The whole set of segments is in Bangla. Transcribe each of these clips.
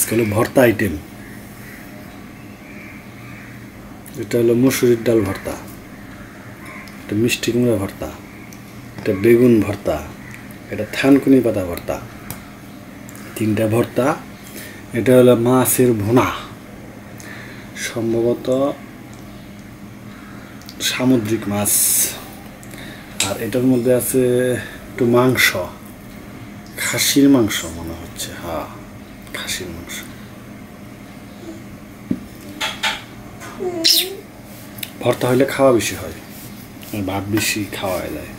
আজকে হলো ভর্তা আইটেম। এটা হলো মুসুরির ডাল ভর্তা, এটা মিষ্টি কুমড়া ভর্তা, এটা বেগুন ভর্তা, এটা থানকুনি পাতা ভর্তা, তিনটা ভর্তা। এটা হলো মাছের ভুনা, সম্ভবত সামুদ্রিক মাছ। আর এটার মধ্যে আছে একটু মাংস, খাসির মাংস মনে হচ্ছে, হ্যাঁ খাসির মাংস। ভর্তা হইলে খাওয়া বেশি হয়, ভাত বেশি খাওয়া যায়।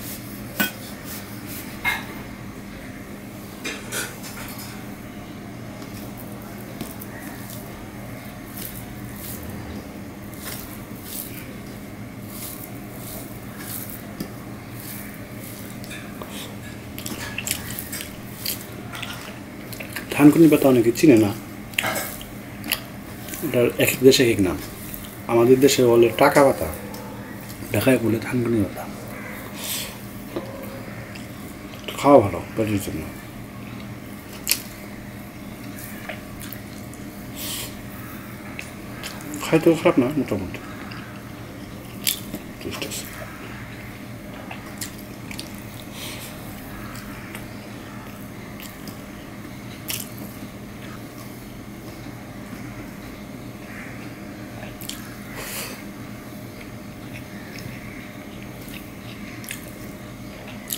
থানকুনি পাতা অনেকে চিনে না, এটার এক এক দেশে এক নাম। আমাদের দেশে বলে টাকা পাতা, ঢাকায় বলে থানকুনি পাতা। খাওয়া ভালো পেটের জন্য। খাইতেও খারাপ না, মোটামুটি।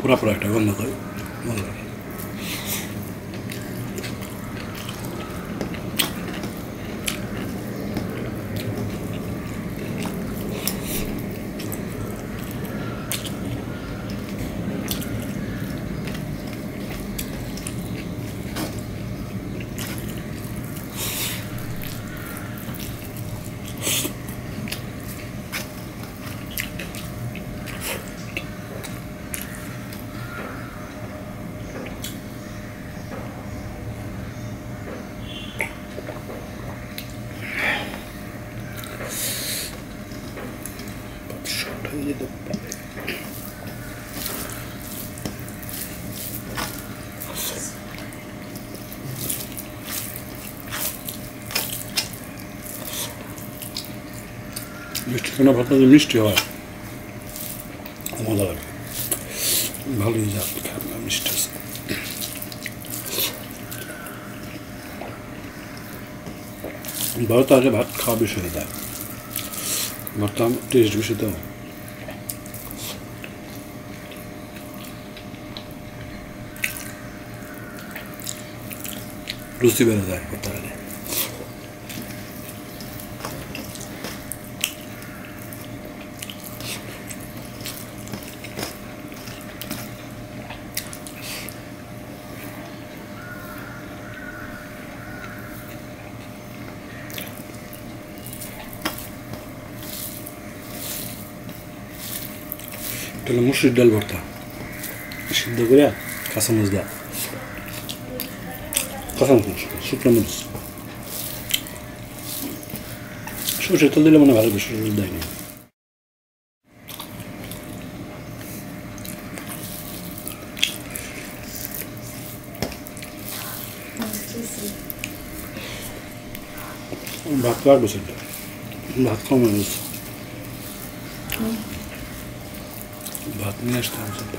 পুরা পুরা একটা গন্ধ করে ভালো লাগে। মিষ্টি কোনো ভাত যদি মিষ্টি হয় মজা লাগে, ভালোই যাক মিষ্টি। ভর্তা আগে ভাত খাওয়া বেশি হয়ে যায়, ভর্তা টেস্ট বেশি। তো রুচি বেড়ে যায় ভর্তা হলে। এটা মুসুরির ডাল ভর্তা, সিদ্ধ করে কাঁচামরিচ দেওয়া, কাঁচামরিচ শুকনো মরিচ, সরষের তেল দিলে মানে ভালো করে। সরষের দেয় না ভাত তো আর বসে, ভাত কম হয়েছে, ভাত নিয়ে আসতে হবে।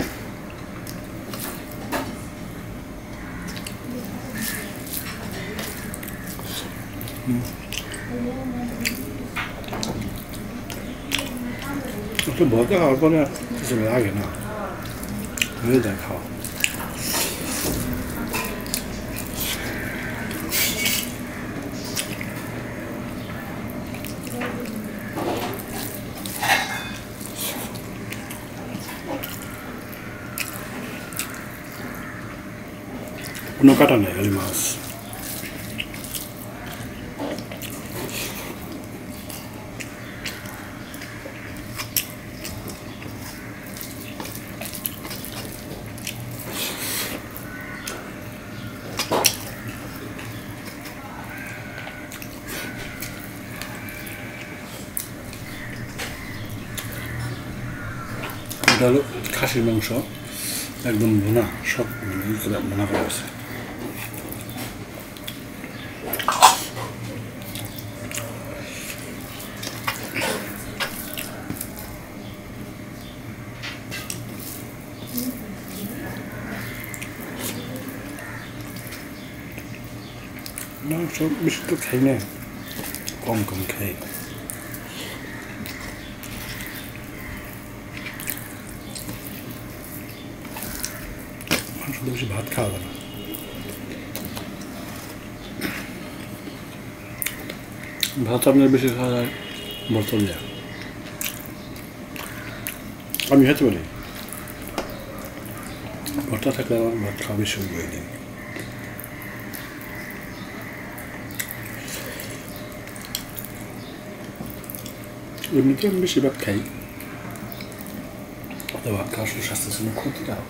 একটু ভর্তা খাওয়ার পরে কিছু লাগে না, হয়ে যায় খাওয়া। কোনো কাটা নেই, খালি মাছ। এটা হলো খাসির মাংস, একদম ভুনা, সব ভুনা করা আছে। না সব বেশি তো খাই না, কম কম খাই। শুধু বেশি ভাত খাওয়া যাবে না। ভাত আপনার বেশি খাওয়া যায় বর্তন যায়, আমি খেতে পারি। ভর্তা থাকলে আমার ভাত খাওয়া বেশি হয়ে দিন। এমনিতে আমি বেশি ভাত খাই, তো ভাত খাওয়া সুস্বাস্থ্যের জন্য ক্ষতিকারক।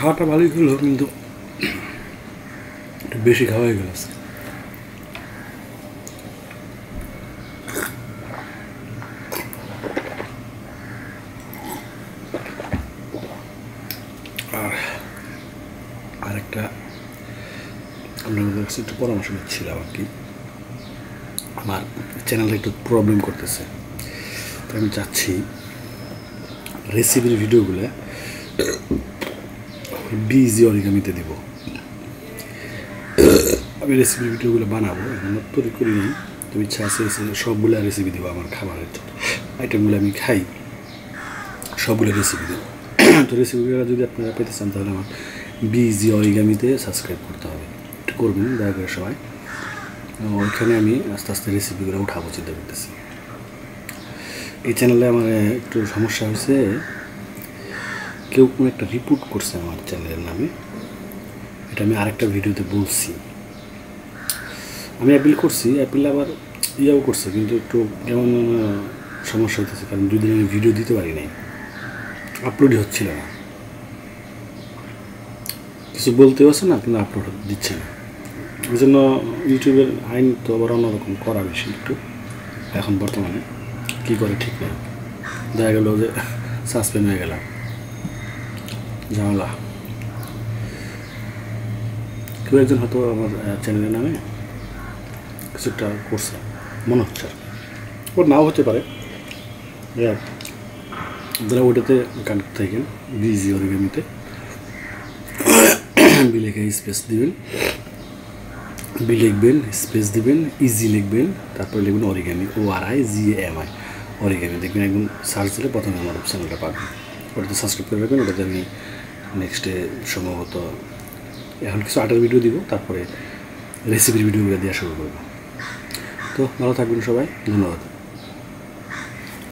খাওয়াটা ভালোই হলো, কিন্তু একটু বেশি খাওয়া হয়ে গেল আজকে। আর একটা আপনাদের কাছে একটু পরামর্শ নিচ্ছিলাম আর কি, আমার চ্যানেলে একটু প্রবলেম করতেছে, তো আমি চাচ্ছি রেসিপির ভিডিওগুলো বিজি অরিগামিতে দেব। আমি রেসিপির ভিডিওগুলো বানাবো, আমার তৈরি করি নি, তো ইচ্ছা আছে সবগুলো রেসিপি দেবো, আমার খাবারের আইটেমগুলো আমি খাই সবগুলো রেসিপি দেবো। তো রেসিপিগুলো যদি আপনারা পেতে চান তাহলে আমার বিজি অরিগামিতে সাবস্ক্রাইব করতে হবে, একটু করবেন দয়া করে সবাই। ওইখানে আমি আস্তে আস্তে রেসিপিগুলো উঠাবো চিন্তা করতেছি। এই চ্যানেলে আমার একটু সমস্যা হয়েছে, কেউ কোনো একটা রিপোর্ট করছে আমার চ্যানেলের নামে, এটা আমি আরেকটা ভিডিওতে বলছি। আমি অ্যাপিল করছি, অ্যাপিল আবার ইয়াও করছে, কিন্তু একটু এমন সমস্যা হইতেছে কারণ 2 দিন আমি ভিডিও দিতে পারি নাই, আপলোডই হচ্ছিল না, কিছু বলতে পারছে না কিন্তু আপলোড দিচ্ছে না। ওই জন্য ইউটিউবের আইন তো আবার অন্যরকম করা বেশি একটু এখন বর্তমানে, কী করে ঠিক নেই, দেখা গেল যে সাসপেন্ড হয়ে গেলাম, ঝামেলা। কেউ একজন হয়তো আমার চ্যানেলের নামে কিছু একটা করছে মনে হচ্ছে, ওর নাও হতে পারে, আপনারা ওটাতে গান থাকেন বিজি অরিগামিতে বিলেখে স্পেস দিবেন, বি লিখবেন স্পেস দিবেন, ইজি লিখবেন, তারপরে লিখবেন অরিগামি ORIGAMI অরিগামি, দেখবেন একদম সার্চ দিলে প্রথমে আমার চ্যানেলটা পাবেন। ওটাতে সাবস্ক্রাইব করে রাখবেন, ওটাতে আমি নেক্সটে সম্ভবত এখন কিছু আটার ভিডিও দিব, তারপরে রেসিপির ভিডিওগুলো দেওয়া শুরু করব। তো ভালো থাকবেন সবাই, ধন্যবাদ।